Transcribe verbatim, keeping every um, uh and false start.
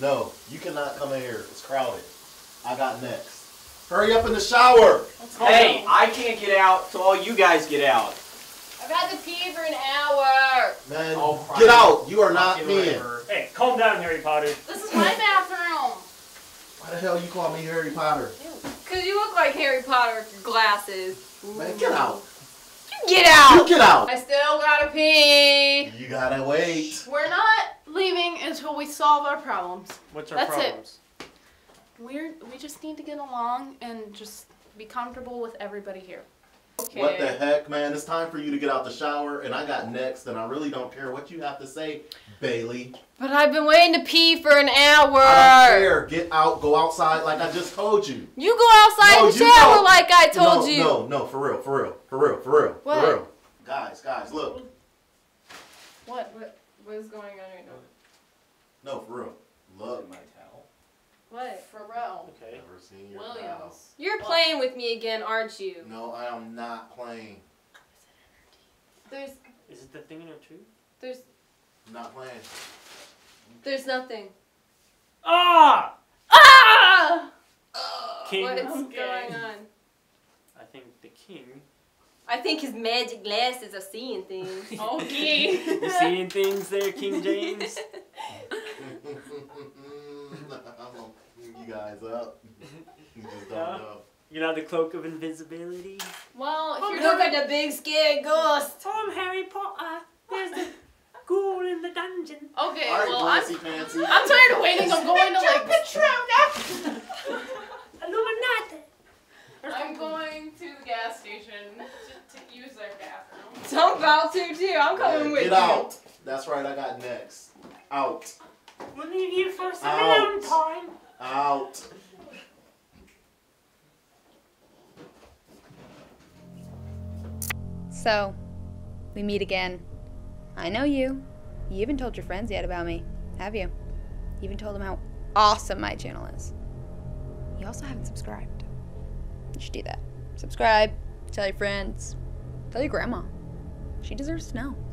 No, you cannot come in here. It's crowded. I got next. Hurry up in the shower. Hey, I can't get out, so all you guys get out. I've had to pee for an hour. Man, oh, get out. You are not peeing. Hey, calm down, Harry Potter. This is my bathroom. Why the hell you call me Harry Potter? Because you look like Harry Potter with your glasses. Man, get out. You get out. You get out. I still gotta pee. You gotta wait. We're not leaving until we solve our problems. What's our That's problems? It. We're, we just need to get along and just be comfortable with everybody here. Okay. What the heck, man? It's time for you to get out the shower, and I got next, and I really don't care what you have to say, Bailey. But I've been waiting to pee for an hour. I don't care. Get out. Go outside like I just told you. You go outside no, and shower don't. like I told no, you. No, no, for real, for real, for real, for real, what? for real. Guys, guys, look. What? What? What is going on right now? No, for real. Look. My towel. What? For real. Okay. Never seen your Williams. Towel. You're playing with me again, aren't you? No, I am not playing. There's. Is it the thing in her tooth? There's. I'm not playing. There's nothing. Ah! Ah! King. What is okay. going on? I think the king. I think his magic glasses are seeing things. Okay. You seeing things there, King James? I'm gonna clean you guys up. You just don't no. know. You know the cloak of invisibility? Well, if I'm you're looking at the big scared ghost. I'm Harry Potter. There's the ghoul in the dungeon. Okay, right, well, I'm, fancy. I'm tired of waiting. I'm going to like... Patrona! Illuminati! I'm going to the gas station to, to use their bathroom. Don't about to, too. I'm coming yeah, with you. Get out. That's right. I got next. Out. We'll leave you for some alone time. Out. So, we meet again. I know you. You haven't told your friends yet about me, have you? You even told them how awesome my channel is. You also haven't subscribed. You should do that. Subscribe, tell your friends, tell your grandma. She deserves to know.